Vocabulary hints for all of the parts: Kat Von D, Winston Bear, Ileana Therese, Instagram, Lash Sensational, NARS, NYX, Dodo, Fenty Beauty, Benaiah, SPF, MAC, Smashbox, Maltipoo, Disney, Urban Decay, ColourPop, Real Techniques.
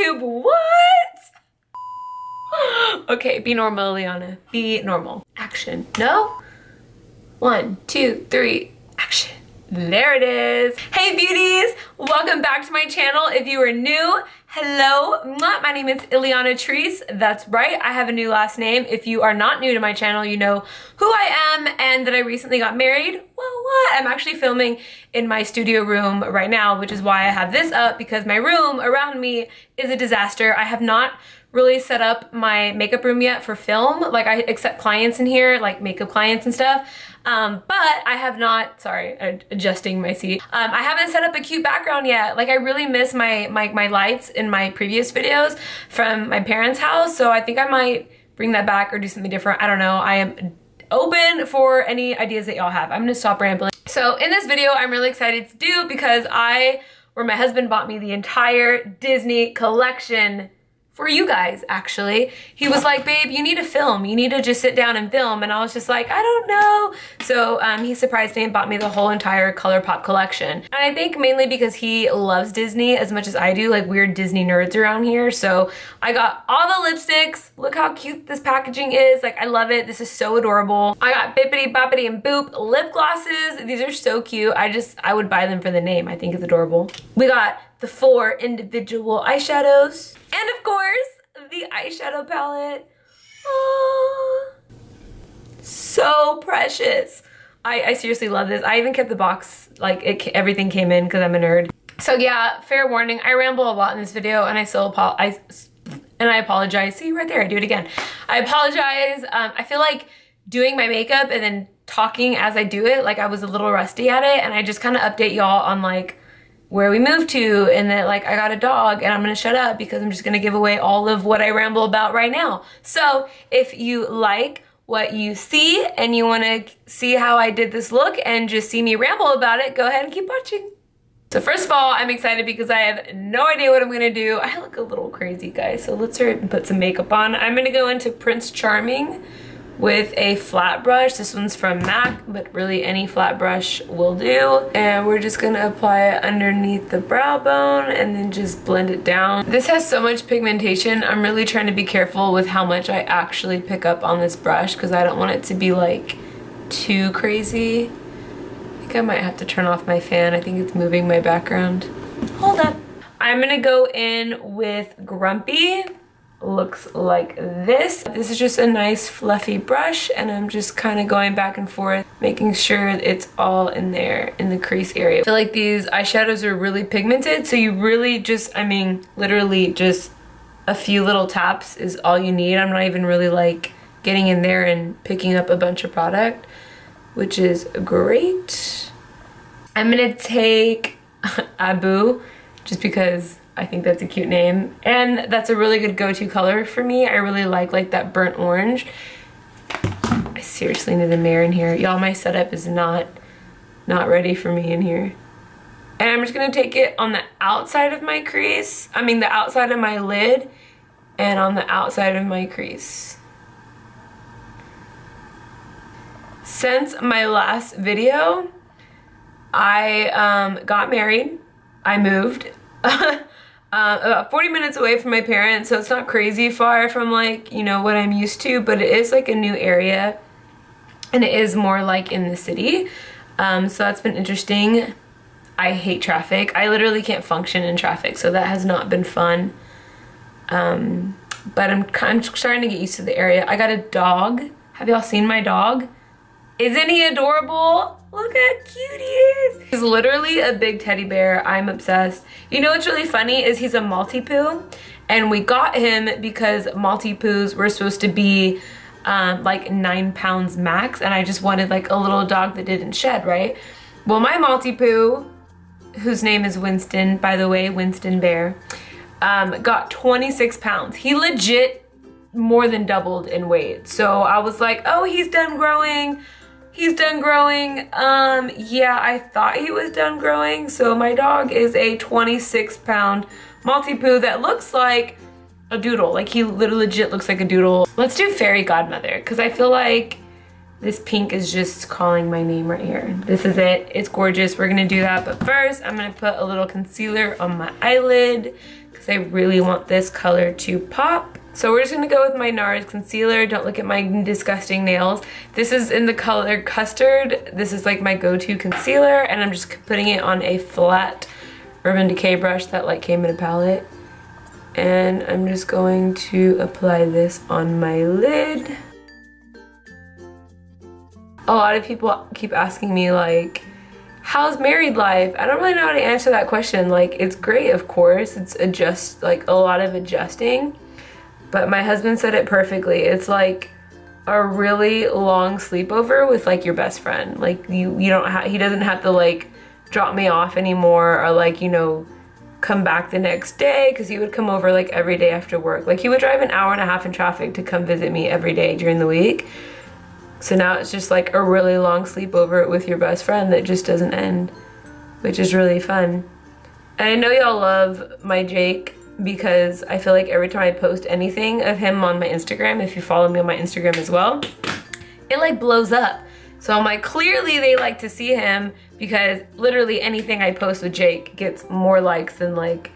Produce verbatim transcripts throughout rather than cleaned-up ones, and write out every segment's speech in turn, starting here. YouTube, what? Okay, be normal, Ileana. Be normal. Action. No? One, two, three, action. There it is. Hey beauties, welcome back to my channel. If you are new, hello, my name is Ileana Therese. That's right, I have a new last name. If you are not new to my channel, you know who I am and that I recently got married. Well, what? I'm actually filming in my studio room right now, which is why I have this up, because my room around me is a disaster. I have not really set up my makeup room yet for film. Like, I accept clients in here, like makeup clients and stuff. Um, but I have not, sorry, I'm adjusting my seat. Um, I haven't set up a cute background yet. Like, I really miss my, my, my lights in my previous videos from my parents' house. So I think I might bring that back or do something different. I don't know. I am open for any ideas that y'all have. I'm gonna stop rambling. So in this video, I'm really excited to do because I, or my husband bought me the entire Disney collection for you guys, actually. He was like, babe, you need to film. You need to just sit down and film. And I was just like, I don't know. So um, he surprised me and bought me the whole entire ColourPop collection. And I think mainly because he loves Disney as much as I do, like weird Disney nerds around here. So I got all the lipsticks. Look how cute this packaging is. Like, I love it. This is so adorable. I got Bippity Boppity and Boop lip glosses. These are so cute. I just, I would buy them for the name. I think it's adorable. We got the four individual eyeshadows. And of course, the eyeshadow palette. Oh, so precious. I, I seriously love this. I even kept the box, like it, everything came in because I'm a nerd. So yeah, fair warning, I ramble a lot in this video and I still apologize. And I apologize, see right there, I do it again. I apologize, um, I feel like doing my makeup and then talking as I do it, like I was a little rusty at it, and I just kind of update y'all on like where we moved to, and that like I got a dog, and I'm gonna shut up because I'm just gonna give away all of what I ramble about right now. So if you like what you see and you wanna see how I did this look and just see me ramble about it, go ahead and keep watching. So first of all, I'm excited because I have no idea what I'm gonna do. I look a little crazy, guys, so let's start and put some makeup on. I'm gonna go into Prince Charming with a flat brush. This one's from MAC, but really any flat brush will do. And we're just gonna apply it underneath the brow bone and then just blend it down. This has so much pigmentation. I'm really trying to be careful with how much I actually pick up on this brush because I don't want it to be like too crazy. I think I might have to turn off my fan. I think it's moving my background. Hold up. I'm gonna go in with Grumpy. Looks like this. This is just a nice fluffy brush, and I'm just kind of going back and forth, making sure it's all in there in the crease area. I feel like these eyeshadows are really pigmented, so you really just, I mean, literally just a few little taps is all you need. I'm not even really like getting in there and picking up a bunch of product, which is great. I'm gonna take Abu just because I think that's a cute name, and that's a really good go-to color for me. I really like like that burnt orange. I seriously need a mirror in here. Y'all, my setup is not not ready for me in here. And I'm just gonna take it on the outside of my crease. I mean the outside of my lid and on the outside of my crease. Since my last video, I um, got married. I moved. Uh, about forty minutes away from my parents, so it's not crazy far from like, you know, what I'm used to, but it is like a new area and it is more like in the city. Um, so that's been interesting. I hate traffic. I literally can't function in traffic, so that has not been fun. Um, but I'm, I'm starting to get used to the area. I got a dog. Have y'all seen my dog? Isn't he adorable? Look how cute he is. He's literally a big teddy bear. I'm obsessed. You know what's really funny is he's a Maltipoo, and we got him because Maltipoos were supposed to be um, like nine pounds max, and I just wanted like a little dog that didn't shed, right? Well, my Maltipoo, whose name is Winston, by the way, Winston Bear, um, got twenty-six pounds. He legit more than doubled in weight. So I was like, oh, he's done growing. He's done growing. Um, yeah, I thought he was done growing. So my dog is a twenty-six pound Maltipoo that looks like a doodle. Like, he legit looks like a doodle. Let's do fairy godmother, because I feel like This pink is just calling my name right here. This is it. It's gorgeous. We're gonna do that, but first I'm gonna put a little concealer on my eyelid because I really want this color to pop. So we're just gonna go with my NARS concealer. Don't look at my disgusting nails. This is in the color Custard. This is like my go-to concealer, and I'm just putting it on a flat Urban Decay brush that like came in a palette. And I'm just going to apply this on my lid. A lot of people keep asking me like, how's married life? I don't really know how to answer that question. Like, it's great, of course. It's adjust, like a lot of adjusting. But my husband said it perfectly. It's like a really long sleepover with like your best friend. Like you, you don't ha he doesn't have to like drop me off anymore or like, you know, come back the next day, because he would come over like every day after work. Like he would drive an hour and a half in traffic to come visit me every day during the week. So now it's just like a really long sleepover with your best friend that just doesn't end, which is really fun. And I know y'all love my Jake, because I feel like every time I post anything of him on my Instagram, if you follow me on my Instagram as well, it like blows up. So I'm like, clearly they like to see him, because literally anything I post with Jake gets more likes than like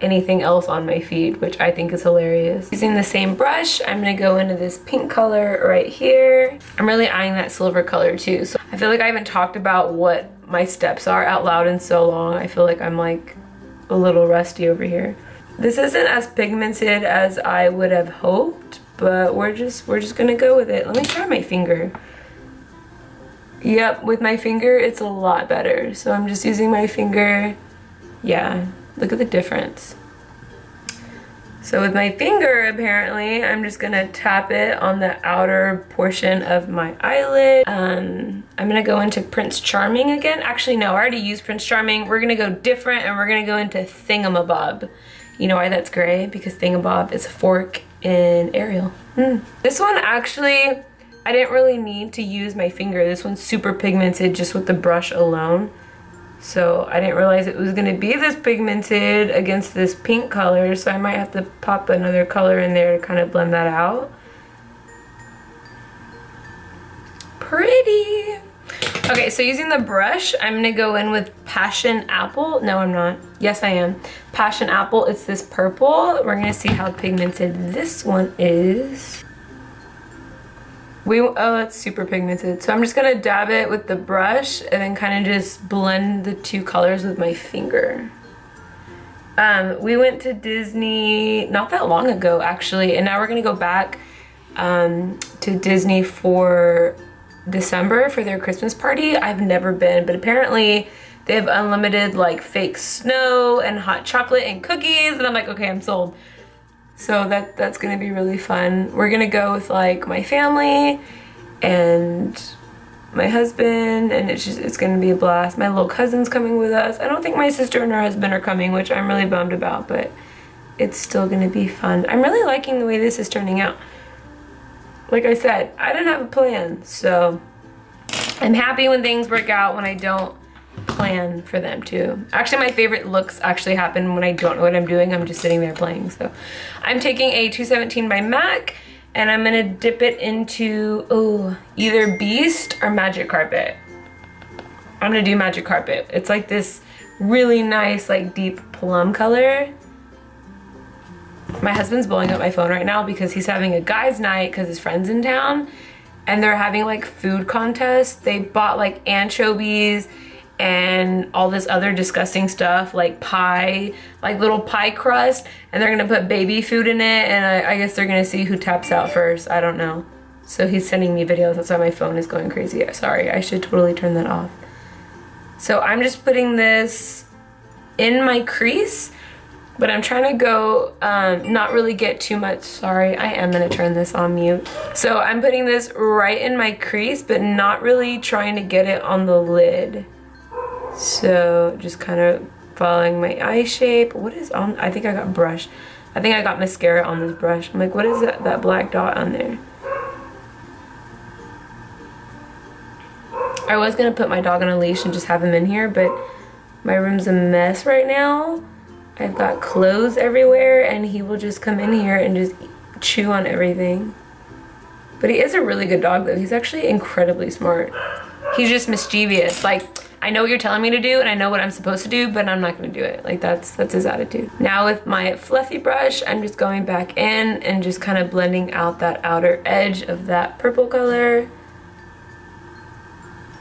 anything else on my feed, which I think is hilarious. Using the same brush, I'm gonna go into this pink color right here. I'm really eyeing that silver color too. So I feel like I haven't talked about what my steps are out loud in so long. I feel like I'm like a little rusty over here. This isn't as pigmented as I would have hoped, but we're just we're just gonna go with it. Let me try my finger. Yep, with my finger it's a lot better. So I'm just using my finger. Yeah, look at the difference. So with my finger, apparently, I'm just gonna tap it on the outer portion of my eyelid. Um, I'm gonna go into Prince Charming again. Actually, no, I already used Prince Charming. We're gonna go different, and we're gonna go into Thingamabob. You know why that's gray? Because Thingamabob is a fork in Ariel. Mm. This one actually, I didn't really need to use my finger. This one's super pigmented just with the brush alone. So I didn't realize it was gonna be this pigmented against this pink color, so I might have to pop another color in there to kind of blend that out. Pretty. Okay, so using the brush, I'm gonna go in with Passion Apple. No, I'm not. Yes, I am. Passion Apple, it's this purple. We're gonna see how pigmented this one is. We, oh, that's super pigmented. So I'm just gonna dab it with the brush and then kind of just blend the two colors with my finger. Um, we went to Disney not that long ago, actually, and now we're gonna go back um, to Disney for December for their Christmas party. I've never been, but apparently they have unlimited like fake snow and hot chocolate and cookies, and I'm like, okay, I'm sold. So that that's gonna be really fun. We're gonna go with like my family and my husband, and it's just it's gonna be a blast. My little cousin's coming with us. I don't think my sister and her husband are coming, which I'm really bummed about, but it's still gonna be fun. I'm really liking the way this is turning out. Like I said, I didn't have a plan, so I'm happy when things work out when I don't plan for them to. Actually, my favorite looks actually happen when I don't know what I'm doing. I'm just sitting there playing, so. I'm taking a two seventeen by MAC, and I'm gonna dip it into, ooh, either Beast or Magic Carpet. I'm gonna do Magic Carpet. It's like this really nice, like deep plum color. My husband's blowing up my phone right now because he's having a guy's night because his friend's in town, and they're having like food contests. They bought like anchovies and all this other disgusting stuff, like pie, like little pie crust, and they're gonna put baby food in it, and I, I guess they're gonna see who taps out first. I don't know. So he's sending me videos. That's why my phone is going crazy. Sorry, I should totally turn that off. So I'm just putting this in my crease, but I'm trying to go, um, not really get too much, sorry, I am gonna turn this on mute. So I'm putting this right in my crease, but not really trying to get it on the lid. So just kind of following my eye shape. What is on, I think I got brush. I think I got mascara on this brush. I'm like, what is that, that black dot on there? I was gonna put my dog on a leash and just have him in here, but my room's a mess right now. I've got clothes everywhere, and he will just come in here and just chew on everything. But he is a really good dog though. He's actually incredibly smart. He's just mischievous. Like, I know what you're telling me to do and I know what I'm supposed to do, but I'm not gonna do it. Like, that's that's his attitude. Now with my fluffy brush, I'm just going back in and just kind of blending out that outer edge of that purple color.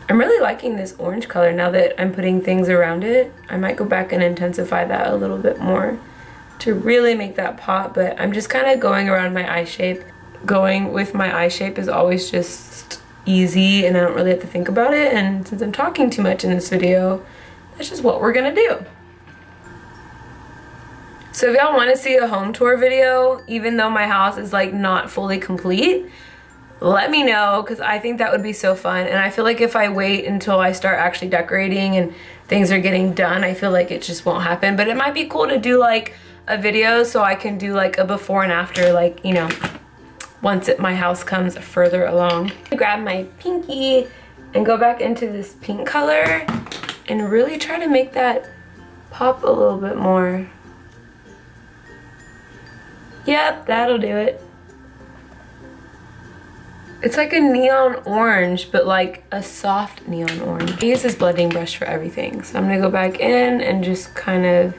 I'm really liking this orange color now that I'm putting things around it. I might go back and intensify that a little bit more to really make that pop, but I'm just kind of going around my eye shape. Going with my eye shape is always just easy and I don't really have to think about it, and since I'm talking too much in this video, that's just what we're gonna do. So if y'all want to see a home tour video, even though my house is like not fully complete, let me know, because I think that would be so fun. And I feel like if I wait until I start actually decorating and things are getting done, I feel like it just won't happen. But it might be cool to do like a video so I can do like a before and after, like, you know, once it, my house comes further along. I grab my pinky and go back into this pink color and really try to make that pop a little bit more. Yep, that'll do it. It's like a neon orange, but like a soft neon orange. I use this blending brush for everything. So I'm gonna go back in and just kind of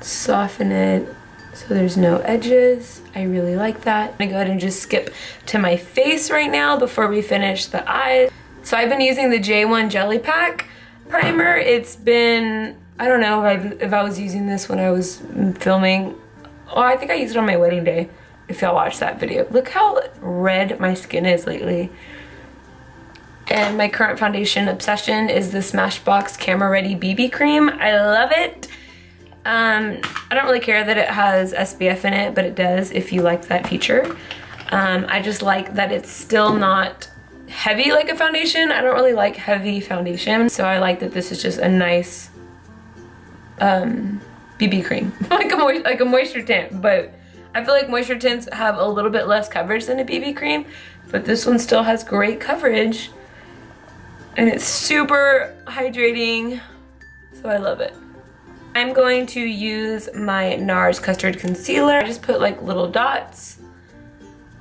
soften it so there's no edges. I really like that. I'm gonna go ahead and just skip to my face right now before we finish the eyes. So I've been using the J one Jelly Pack primer. It's been, I don't know if I, if I was using this when I was filming. Oh, I think I used it on my wedding day. If y'all watch that video. Look how red my skin is lately. And my current foundation obsession is the Smashbox Camera Ready B B Cream. I love it. Um, I don't really care that it has S P F in it, but it does if you like that feature. Um, I just like that it's still not heavy like a foundation. I don't really like heavy foundation. So I like that this is just a nice um, B B cream. like, a moist, like a moisture tint, but I feel like moisture tints have a little bit less coverage than a B B cream, but this one still has great coverage and it's super hydrating, so I love it. I'm going to use my NARS Custard Concealer. I just put like little dots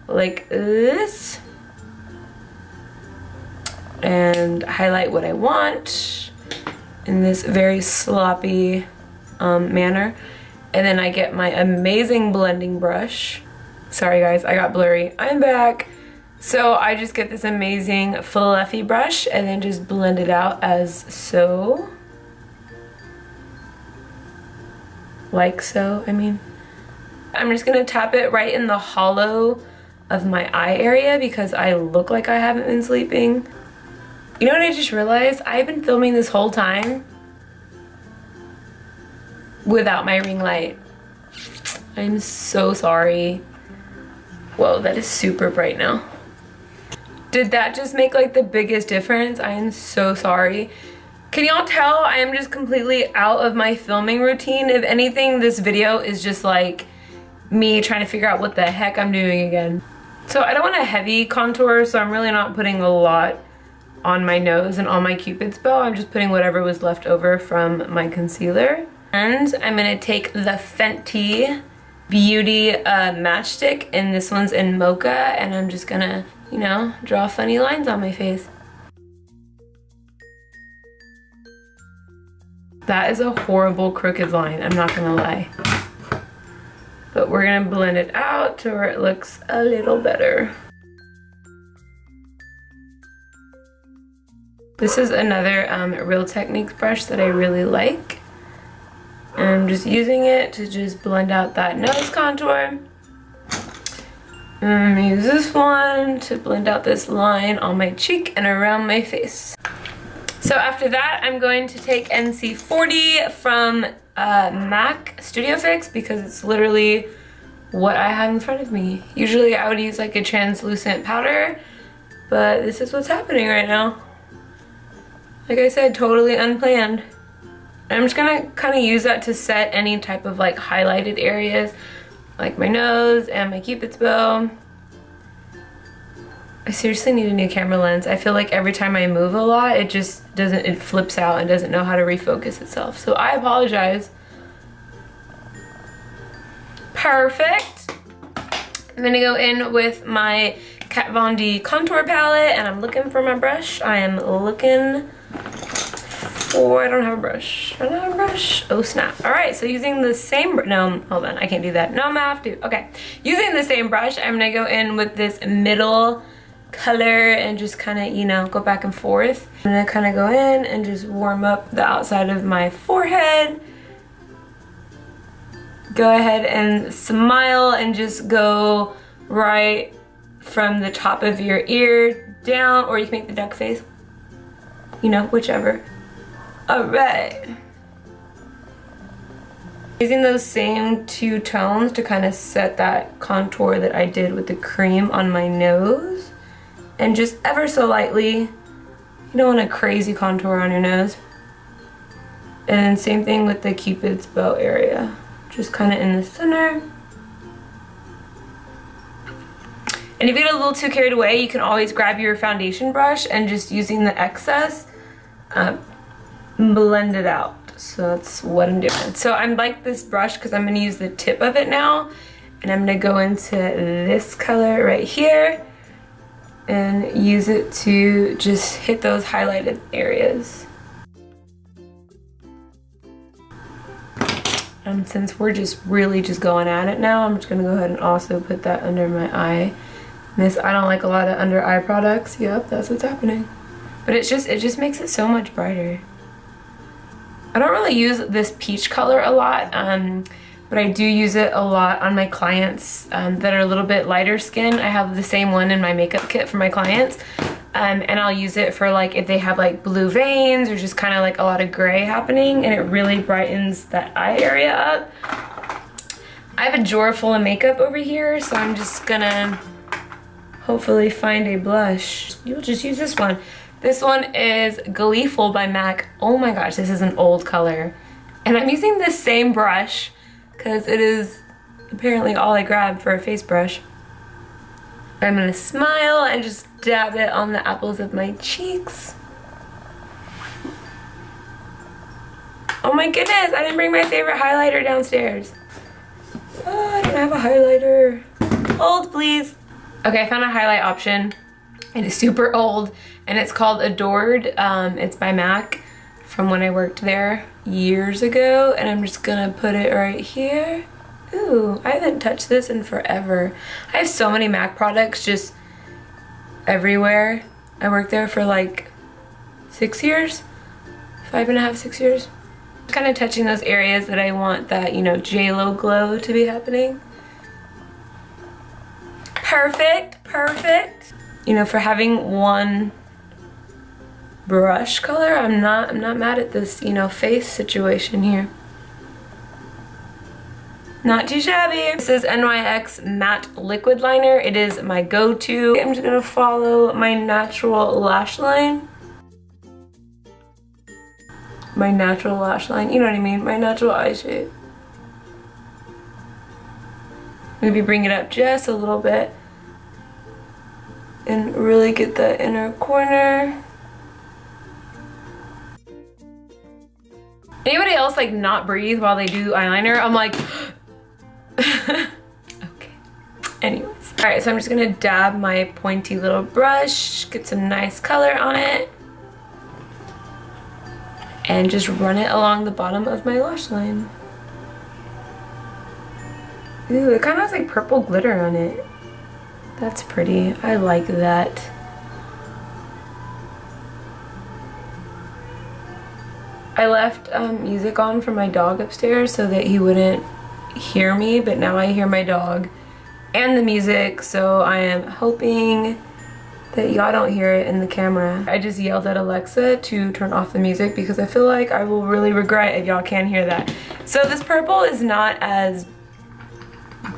like this and highlight what I want in this very sloppy um, manner. And then I get my amazing blending brush. Sorry guys, I got blurry. I'm back. So I just get this amazing fluffy brush and then just blend it out as so. Like so, I mean. I'm just gonna tap it right in the hollow of my eye area because I look like I haven't been sleeping. You know what I just realized? I've been filming this whole time without my ring light. I'm so sorry. Whoa, that is super bright now. Did that just make like the biggest difference? I am so sorry. Can y'all tell I am just completely out of my filming routine? If anything, this video is just like me trying to figure out what the heck I'm doing again. So I don't want a heavy contour, so I'm really not putting a lot on my nose and on my Cupid's bow. I'm just putting whatever was left over from my concealer. And I'm gonna take the Fenty Beauty uh, matchstick, and this one's in Mocha, and I'm just gonna, you know, draw funny lines on my face. That is a horrible crooked line, I'm not gonna lie. But we're gonna blend it out to where it looks a little better. This is another um, Real Techniques brush that I really like. And I'm just using it to just blend out that nose contour. And I'm gonna use this one to blend out this line on my cheek and around my face. So after that, I'm going to take N C forty from uh, MAC Studio Fix because it's literally what I have in front of me. Usually I would use like a translucent powder, but this is what's happening right now. Like I said, totally unplanned. I'm just gonna kind of use that to set any type of like highlighted areas, like my nose and my Cupid's bow. I seriously need a new camera lens. I feel like every time I move a lot, it just doesn't, it flips out and doesn't know how to refocus itself. So I apologize. Perfect. I'm gonna go in with my Kat Von D contour palette, and I'm looking for my brush. I am looking for, I don't have a brush. I don't have a brush. Oh snap. All right, so using the same, no, hold on, I can't do that. No, I'm gonna have to, okay. Using the same brush, I'm gonna go in with this middle color and just kind of, you know, go back and forth. I'm gonna kind of go in and just warm up the outside of my forehead. Go ahead and smile and just go right from the top of your ear down, or you can make the duck face, you know, whichever. All right. Using those same two tones to kind of set that contour that I did with the cream on my nose, and just ever so lightly, you don't want a crazy contour on your nose. And same thing with the Cupid's bow area. Just kind of in the center. And if you get a little too carried away, you can always grab your foundation brush and just using the excess, uh, blend it out. So that's what I'm doing. So I like this brush because I'm going to use the tip of it now. And I'm going to go into this color right here and use it to just hit those highlighted areas. And since we're just really just going at it now, I'm just going to go ahead and also put that under my eye. This, I don't like a lot of under eye products. Yep, that's what's happening. But it's just, it just makes it so much brighter. I don't really use this peach color a lot, um, but I do use it a lot on my clients um, that are a little bit lighter skin. I have the same one in my makeup kit for my clients. Um, and I'll use it for like if they have like blue veins or just kind of like a lot of gray happening, and it really brightens that eye area up. I have a drawer full of makeup over here, so I'm just gonna hopefully find a blush. You'll just use this one. This one is Gleeful by MAC. Oh my gosh, this is an old color. And I'm using this same brush because it is apparently all I grabbed for a face brush. I'm gonna smile and just dab it on the apples of my cheeks. Oh my goodness, I didn't bring my favorite highlighter downstairs. Oh, I don't have a highlighter. Hold, please. Okay, I found a highlight option. It is super old, and it's called Adored. Um, it's by MAC from when I worked there years ago, and I'm just gonna put it right here. Ooh, I haven't touched this in forever. I have so many MAC products just everywhere. I worked there for like six years, five and a half, six years. Kind of touching those areas that I want that, you know, J Lo glow to be happening. Perfect, perfect. You know, for having one brush color, I'm not, I'm not mad at this, you know, face situation here. Not too shabby. This is N Y X Matte Liquid Liner. It is my go-to. I'm just gonna follow my natural lash line. My natural lash line, you know what I mean? My natural eye shape. Maybe bring it up just a little bit and really get the inner corner. Anybody else like not breathe while they do eyeliner? I'm like, okay. Anyways. All right, so I'm just gonna dab my pointy little brush, get some nice color on it, and just run it along the bottom of my lash line. Ooh, it kind of has like purple glitter on it. That's pretty. I like that. I left um, music on for my dog upstairs so that he wouldn't hear me, but now I hear my dog and the music, so I am hoping that y'all don't hear it in the camera. I just yelled at Alexa to turn off the music because I feel like I will really regret if y'all can hear that. So this purple is not as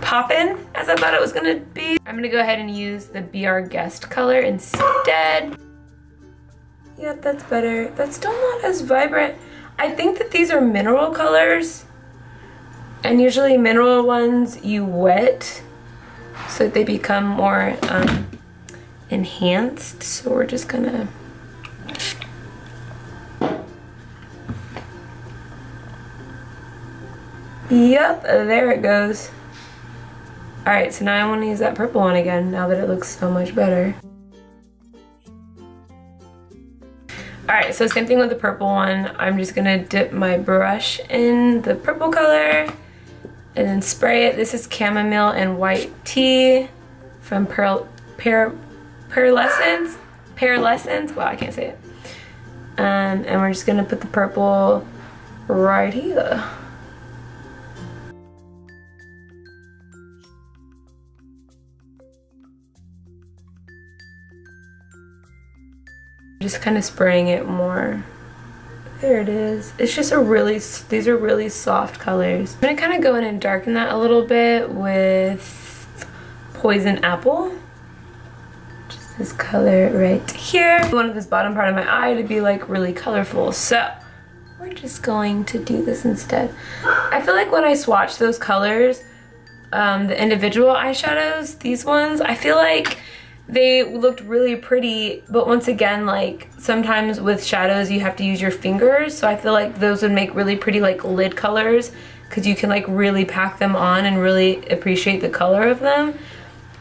poppin' as I thought it was gonna be. I'm gonna go ahead and use the Be Our Guest color instead. Yep, that's better. That's still not as vibrant. I think that these are mineral colors, and usually mineral ones you wet so that they become more um, enhanced. So we're just gonna yep, there it goes. Alright, so now I want to use that purple one again, now that it looks so much better. Alright, so same thing with the purple one. I'm just going to dip my brush in the purple color and then spray it. This is chamomile and white tea from Pearl, Pear, Pearlescence. Pearlescence? Wow, I can't say it. Um, and we're just going to put the purple right here. Just kind of spraying it more. There it is. It's just a really, these are really soft colors. I'm gonna kind of go in and darken that a little bit with Poison Apple. Just this color right here. I wanted this bottom part of my eye to be like really colorful, so we're just going to do this instead. I feel like when I swatch those colors, um, the individual eyeshadows, these ones, I feel like they looked really pretty, but once again, like, sometimes with shadows you have to use your fingers, so I feel like those would make really pretty, like, lid colors, because you can, like, really pack them on and really appreciate the color of them.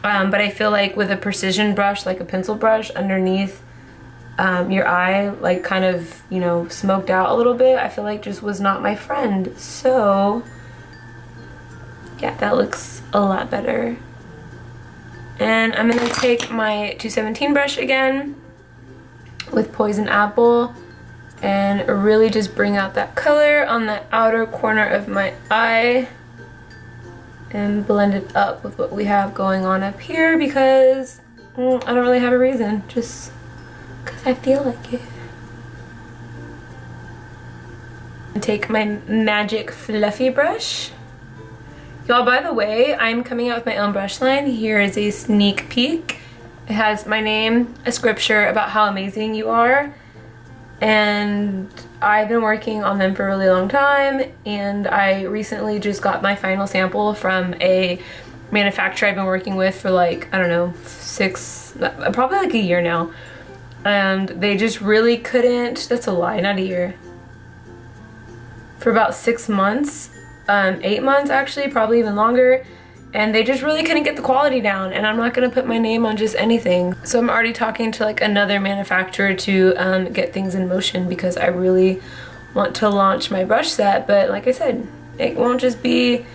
Um, but I feel like with a precision brush, like a pencil brush, underneath um, your eye, like, kind of, you know, smoked out a little bit, I feel like just was not my friend. So, yeah, that looks a lot better. And I'm going to take my two seventeen brush again with Poison Apple and really just bring out that color on the outer corner of my eye and blend it up with what we have going on up here, because mm, I don't really have a reason, just because I feel like it. And take my Magic Fluffy brush. Y'all, by the way, I'm coming out with my own brush line. Here is a sneak peek. It has my name, a scripture about how amazing you are, and I've been working on them for a really long time, and I recently just got my final sample from a manufacturer I've been working with for like, I don't know, six, probably like a year now, and they just really couldn't, that's a lie, not a year, for about six months. Um, eight months actually, probably even longer, and they just really couldn't get the quality down, and I'm not gonna put my name on just anything. So I'm already talking to like another manufacturer to um, get things in motion, because I really want to launch my brush set, but like I said, it won't just be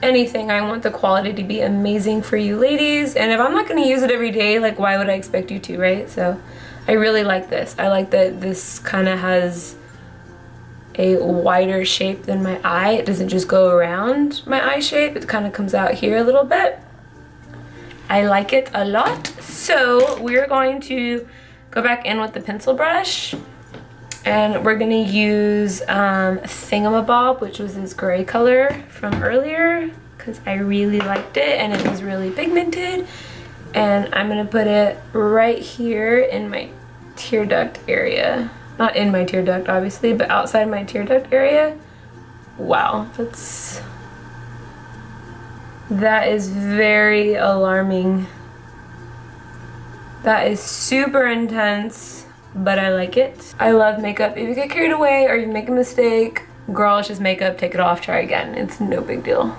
anything. I want the quality to be amazing for you ladies, and if I'm not gonna use it every day, like why would I expect you to, right? So I really like this. I like that this kind of has a wider shape than my eye. It doesn't just go around my eye shape, it kind of comes out here a little bit. I like it a lot. So we're going to go back in with the pencil brush, and we're gonna use um, Thingamabob, which was this gray color from earlier, because I really liked it and it was really pigmented. And I'm gonna put it right here in my tear duct area. Not in my tear duct, obviously, but outside my tear duct area. Wow, that's... that is very alarming. That is super intense, but I like it. I love makeup. If you get carried away or you make a mistake, girl, it's just makeup, take it off, try again. It's no big deal.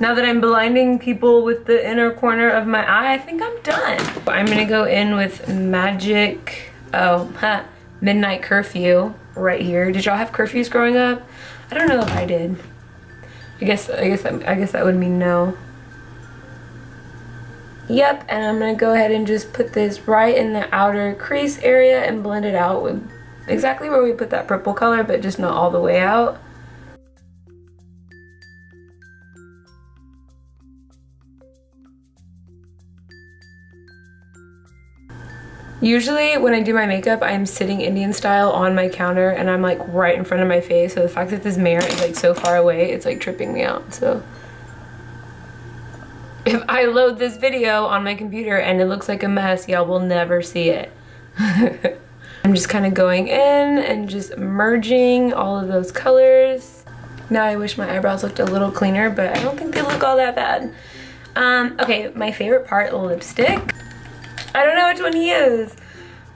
Now that I'm blinding people with the inner corner of my eye, I think I'm done. I'm gonna go in with Magic... oh, huh. Midnight Curfew right here. Did y'all have curfews growing up? I don't know if I did. I guess I guess I guess that would mean no. Yep, and I'm gonna go ahead and just put this right in the outer crease area and blend it out with exactly where we put that purple color, but just not all the way out. Usually when I do my makeup, I'm sitting Indian style on my counter and I'm like right in front of my face, so the fact that this mirror is like so far away, it's like tripping me out. So if I load this video on my computer and it looks like a mess, y'all will never see it. I'm just kind of going in and just merging all of those colors. Now I wish my eyebrows looked a little cleaner, but I don't think they look all that bad. Um, okay, my favorite part, lipstick. I don't know which one to use.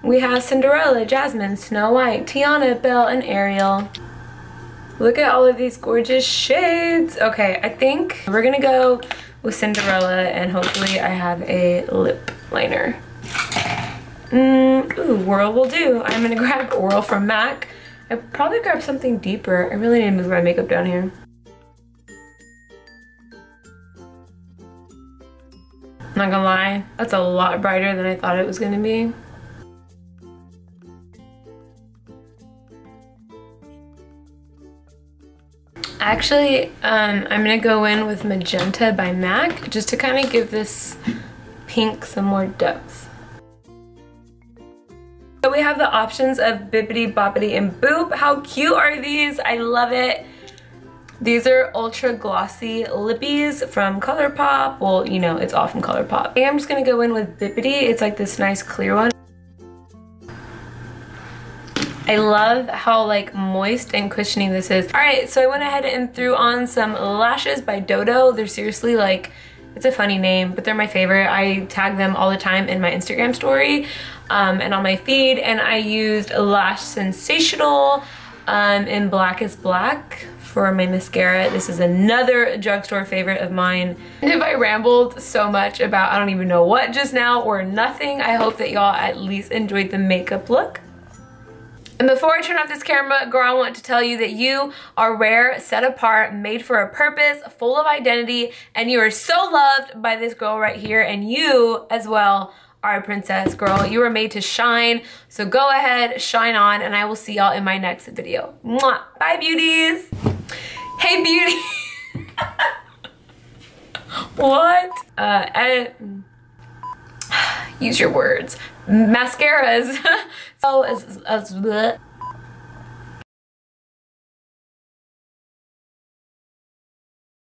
We have Cinderella, Jasmine, Snow White, Tiana, Belle, and Ariel. Look at all of these gorgeous shades. Okay, I think we're gonna go with Cinderella, and hopefully I have a lip liner. Mm, ooh, Whirl will do. I'm gonna grab Whirl from MAC. I probably grab something deeper. I really need to move my makeup down here. I'm not gonna lie, that's a lot brighter than I thought it was gonna be. Actually, um, I'm gonna go in with Magenta by MAC just to kind of give this pink some more depth. So we have the options of Bibbidi Bobbidi and Boop. How cute are these? I love it. These are ultra glossy lippies from ColourPop. Well, you know, it's all from ColourPop. I'm just gonna go in with Bibbidi. It's like this nice clear one. I love how like moist and cushioning this is. All right, so I went ahead and threw on some lashes by Dodo. They're seriously like, it's a funny name, but they're my favorite. I tag them all the time in my Instagram story um, and on my feed. And I used Lash Sensational um, in Black is Black for my mascara. This is another drugstore favorite of mine. And if I rambled so much about I don't even know what just now or nothing, I hope that y'all at least enjoyed the makeup look. And before I turn off this camera, girl, I want to tell you that you are rare, set apart, made for a purpose, full of identity, and you are so loved by this girl right here, and you as well are a princess, girl. You were made to shine, so go ahead, shine on, and I will see y'all in my next video. Mwah! Bye, beauties! Hey, beauty! What? Uh, I... Use your words. Mascaras. So as as